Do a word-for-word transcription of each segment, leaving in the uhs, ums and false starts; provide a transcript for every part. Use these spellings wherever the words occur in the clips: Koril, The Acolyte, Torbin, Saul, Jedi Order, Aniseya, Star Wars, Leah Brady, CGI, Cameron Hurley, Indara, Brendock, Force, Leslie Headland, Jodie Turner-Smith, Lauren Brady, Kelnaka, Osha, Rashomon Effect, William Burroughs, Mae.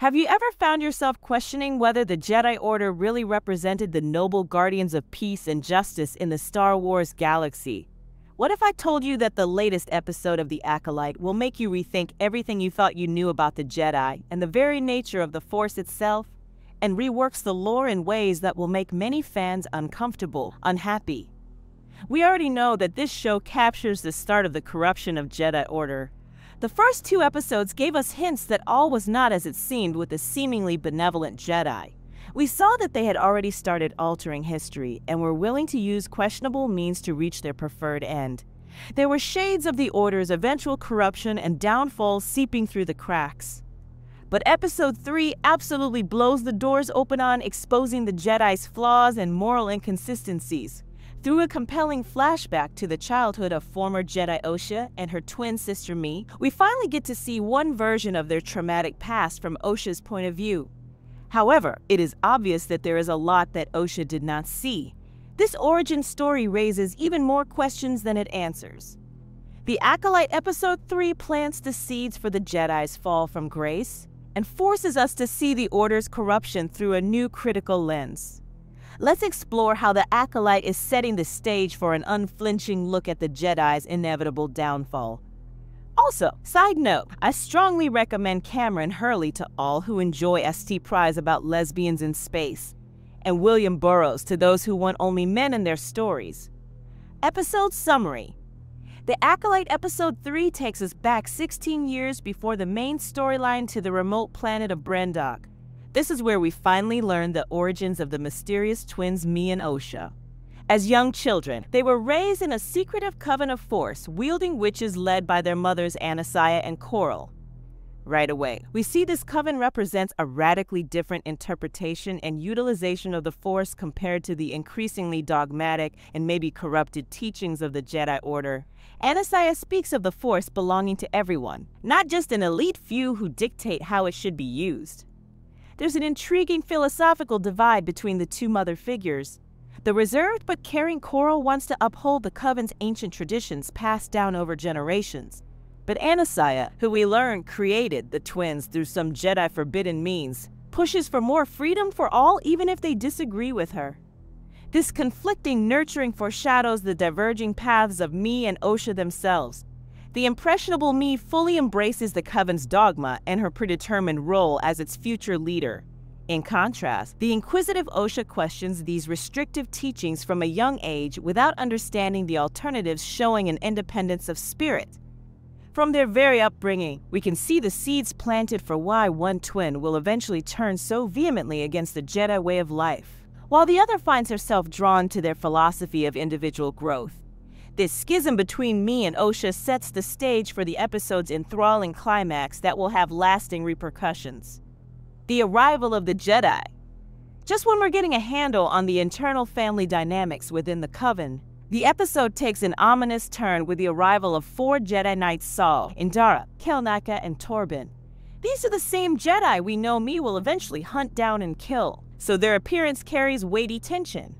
Have you ever found yourself questioning whether the Jedi Order really represented the noble guardians of peace and justice in the Star Wars galaxy? What if I told you that the latest episode of The Acolyte will make you rethink everything you thought you knew about the Jedi and the very nature of the Force itself, and reworks the lore in ways that will make many fans uncomfortable, unhappy? We already know that this show captures the start of the corruption of Jedi Order. The first two episodes gave us hints that all was not as it seemed with the seemingly benevolent Jedi. We saw that they had already started altering history and were willing to use questionable means to reach their preferred end. There were shades of the Order's eventual corruption and downfall seeping through the cracks. But Episode three absolutely blows the doors open on exposing the Jedi's flaws and moral inconsistencies, through a compelling flashback to the childhood of former Jedi Osha and her twin sister Mae. We finally get to see one version of their traumatic past from Osha's point of view. However, it is obvious that there is a lot that Osha did not see. This origin story raises even more questions than it answers. The Acolyte Episode three plants the seeds for the Jedi's fall from grace and forces us to see the Order's corruption through a new critical lens. Let's explore how the Acolyte is setting the stage for an unflinching look at the Jedi's inevitable downfall. Also, side note, I strongly recommend Cameron Hurley to all who enjoy S T Prize about lesbians in space, and William Burroughs to those who want only men in their stories. Episode summary. The Acolyte Episode three takes us back sixteen years before the main storyline to the remote planet of Brendock. This is where we finally learn the origins of the mysterious twins Mae and Osha. As young children, they were raised in a secretive coven of Force, wielding witches led by their mothers Aniseya and Koril. Right away, we see this coven represents a radically different interpretation and utilization of the Force compared to the increasingly dogmatic and maybe corrupted teachings of the Jedi Order. Aniseya speaks of the Force belonging to everyone, not just an elite few who dictate how it should be used. There's an intriguing philosophical divide between the two mother figures. The reserved but caring Koril wants to uphold the coven's ancient traditions passed down over generations. But Aniseya, who we learn created the twins through some Jedi forbidden means, pushes for more freedom for all even if they disagree with her. This conflicting nurturing foreshadows the diverging paths of Mae and Osha themselves. The impressionable Mae fully embraces the coven's dogma and her predetermined role as its future leader. In contrast, the inquisitive Osha questions these restrictive teachings from a young age without understanding the alternatives, showing an independence of spirit. From their very upbringing, we can see the seeds planted for why one twin will eventually turn so vehemently against the Jedi way of life, while the other finds herself drawn to their philosophy of individual growth. This schism between Mae and Osha sets the stage for the episode's enthralling climax that will have lasting repercussions. The arrival of the Jedi. Just when we're getting a handle on the internal family dynamics within the coven, the episode takes an ominous turn with the arrival of four Jedi Knights: Saul, Indara, Kelnaka, and Torbin. These are the same Jedi we know Mae will eventually hunt down and kill, so their appearance carries weighty tension.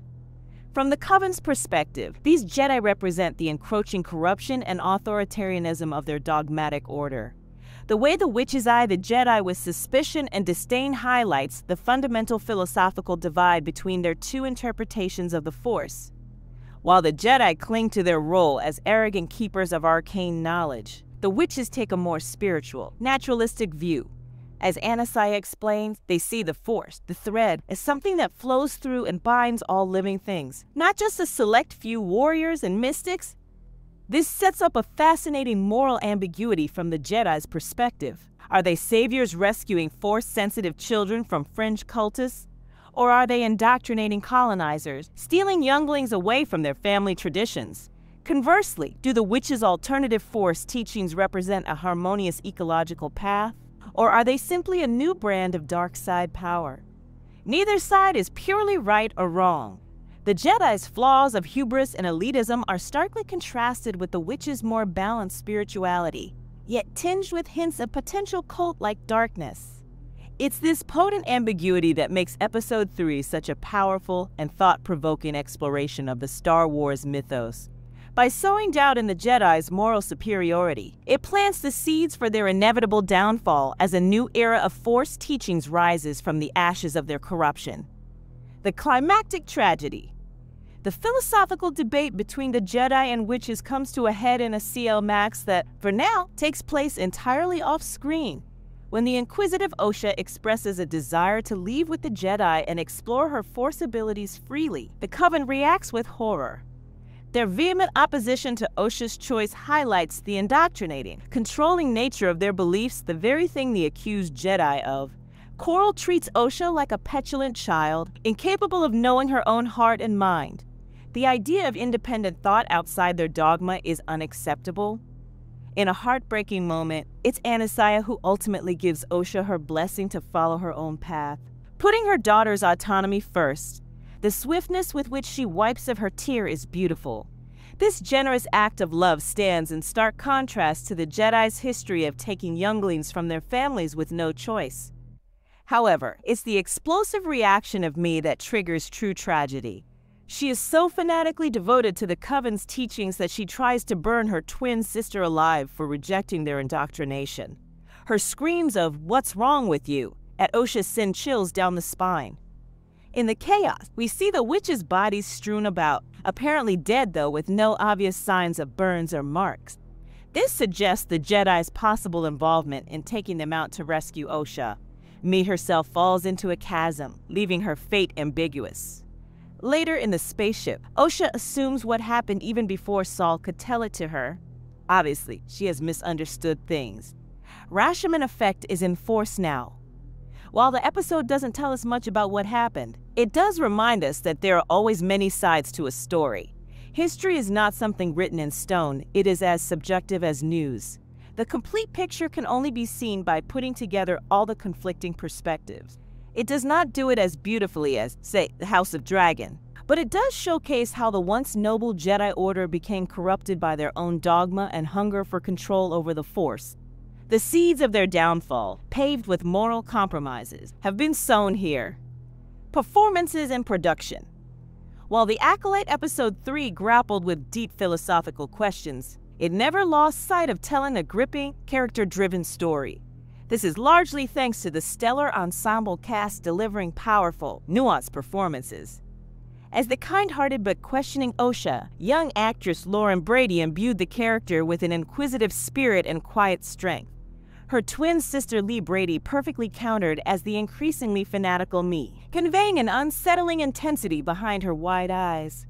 From the coven's perspective, these Jedi represent the encroaching corruption and authoritarianism of their dogmatic order. The way the witches eye the Jedi with suspicion and disdain highlights the fundamental philosophical divide between their two interpretations of the Force. While the Jedi cling to their role as arrogant keepers of arcane knowledge, the witches take a more spiritual, naturalistic view. As Aniseya explains, they see the Force, the thread, as something that flows through and binds all living things, not just a select few warriors and mystics. This sets up a fascinating moral ambiguity from the Jedi's perspective. Are they saviors rescuing Force-sensitive children from fringe cultists? Or are they indoctrinating colonizers, stealing younglings away from their family traditions? Conversely, do the witches' alternative Force teachings represent a harmonious ecological path? Or are they simply a new brand of dark side power? Neither side is purely right or wrong. The Jedi's flaws of hubris and elitism are starkly contrasted with the witches' more balanced spirituality, yet tinged with hints of potential cult-like darkness. It's this potent ambiguity that makes Episode three such a powerful and thought-provoking exploration of the Star Wars mythos. by sowing doubt in the Jedi's moral superiority. It plants the seeds for their inevitable downfall as a new era of Force teachings rises from the ashes of their corruption. The climactic tragedy. The philosophical debate between the Jedi and witches comes to a head in a C L Max that, for now, takes place entirely off-screen, when the inquisitive Osha expresses a desire to leave with the Jedi and explore her Force abilities freely. The Coven reacts with horror. Their vehement opposition to Osha's choice highlights the indoctrinating, controlling nature of their beliefs, the very thing the accused Jedi of. Koril treats Osha like a petulant child, incapable of knowing her own heart and mind. The idea of independent thought outside their dogma is unacceptable. In a heartbreaking moment, it's Aniseya who ultimately gives Osha her blessing to follow her own path, putting her daughter's autonomy first. The swiftness with which she wipes of her tear is beautiful. This generous act of love stands in stark contrast to the Jedi's history of taking younglings from their families with no choice. However, it's the explosive reaction of Mae that triggers true tragedy. She is so fanatically devoted to the Coven's teachings that she tries to burn her twin sister alive for rejecting their indoctrination. Her screams of, "What's wrong with you?" at Osha send chills down the spine. In the chaos, we see the witches' bodies strewn about, apparently dead though with no obvious signs of burns or marks. This suggests the Jedi's possible involvement in taking them out to rescue Osha. Mae herself falls into a chasm, leaving her fate ambiguous. Later in the spaceship, Osha assumes what happened even before Saul could tell it to her. Obviously, she has misunderstood things. Rashomon Effect is in force now. While the episode doesn't tell us much about what happened, it does remind us that there are always many sides to a story. History is not something written in stone, it is as subjective as news. The complete picture can only be seen by putting together all the conflicting perspectives. It does not do it as beautifully as, say, the House of Dragon, but it does showcase how the once noble Jedi Order became corrupted by their own dogma and hunger for control over the Force. The seeds of their downfall, paved with moral compromises, have been sown here. Performances and production. While The Acolyte Episode three grappled with deep philosophical questions, it never lost sight of telling a gripping, character-driven story. This is largely thanks to the stellar ensemble cast delivering powerful, nuanced performances. As the kind-hearted but questioning Osha, young actress Lauren Brady imbued the character with an inquisitive spirit and quiet strength. Her twin sister Leah Brady perfectly countered as the increasingly fanatical Mae, conveying an unsettling intensity behind her wide eyes.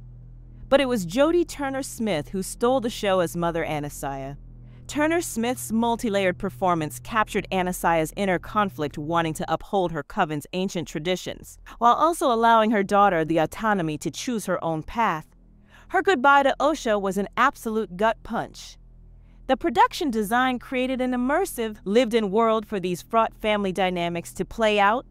But it was Jodie Turner-Smith who stole the show as Mother Aniseya. Turner-Smith's multi-layered performance captured Aniseya's inner conflict, wanting to uphold her Coven's ancient traditions, while also allowing her daughter the autonomy to choose her own path. Her goodbye to Osha was an absolute gut punch. The production design created an immersive, lived-in world for these fraught family dynamics to play out,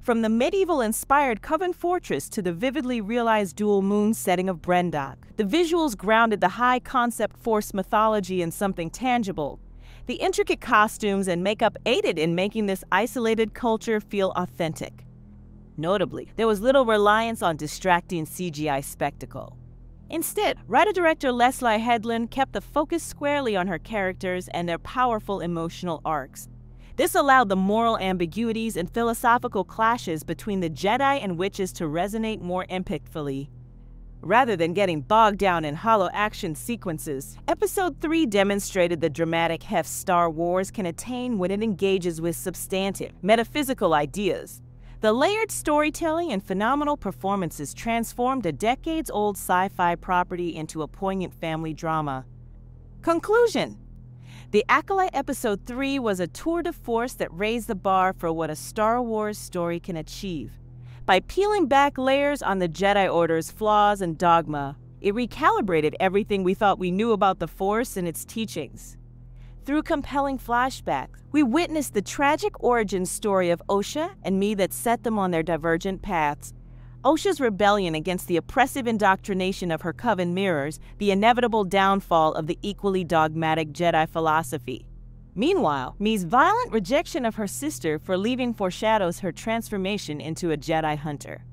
from the medieval-inspired Coven fortress to the vividly realized dual-moon setting of Brendock. The visuals grounded the high-concept Force mythology in something tangible. The intricate costumes and makeup aided in making this isolated culture feel authentic. Notably, there was little reliance on distracting C G I spectacle. Instead, writer-director Leslie Headland kept the focus squarely on her characters and their powerful emotional arcs. This allowed the moral ambiguities and philosophical clashes between the Jedi and witches to resonate more impactfully. Rather than getting bogged down in hollow action sequences, Episode three demonstrated the dramatic heft Star Wars can attain when it engages with substantive, metaphysical ideas. The layered storytelling and phenomenal performances transformed a decades-old sci-fi property into a poignant family drama. Conclusion. The Acolyte Episode three was a tour de force that raised the bar for what a Star Wars story can achieve. By peeling back layers on the Jedi Order's flaws and dogma, it recalibrated everything we thought we knew about the Force and its teachings. Through compelling flashbacks, we witnessed the tragic origin story of Osha and Mae that set them on their divergent paths. Osha's rebellion against the oppressive indoctrination of her Coven mirrors the inevitable downfall of the equally dogmatic Jedi philosophy. Meanwhile, Mae's violent rejection of her sister for leaving foreshadows her transformation into a Jedi hunter.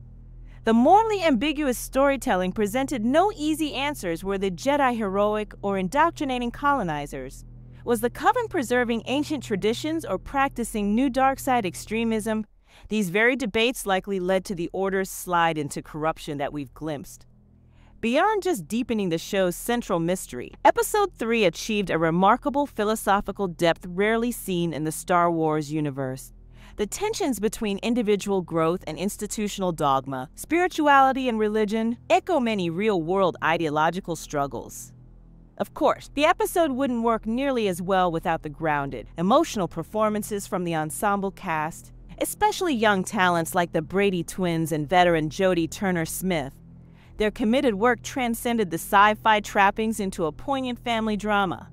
The morally ambiguous storytelling presented no easy answers. Were the Jedi heroic or indoctrinating colonizers? Was the Coven preserving ancient traditions or practicing new dark side extremism? These very debates likely led to the Order's slide into corruption that we've glimpsed. Beyond just deepening the show's central mystery, Episode three achieved a remarkable philosophical depth rarely seen in the Star Wars universe. The tensions between individual growth and institutional dogma, spirituality and religion, echo many real-world ideological struggles. Of course, the episode wouldn't work nearly as well without the grounded, emotional performances from the ensemble cast, especially young talents like the Brady twins and veteran Jodie Turner-Smith. Their committed work transcended the sci-fi trappings into a poignant family drama.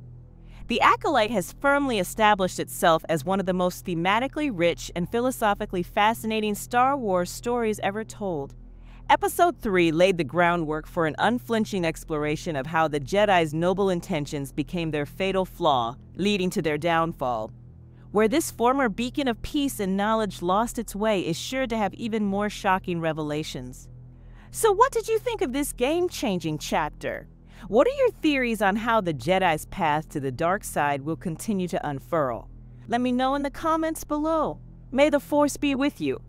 The Acolyte has firmly established itself as one of the most thematically rich and philosophically fascinating Star Wars stories ever told. Episode three laid the groundwork for an unflinching exploration of how the Jedi's noble intentions became their fatal flaw, leading to their downfall. Where this former beacon of peace and knowledge lost its way is sure to have even more shocking revelations. So what did you think of this game-changing chapter? What are your theories on how the Jedi's path to the dark side will continue to unfurl? Let me know in the comments below. May the Force be with you.